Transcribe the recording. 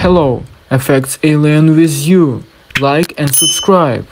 Hello, EffectsAlien with you. Like and subscribe.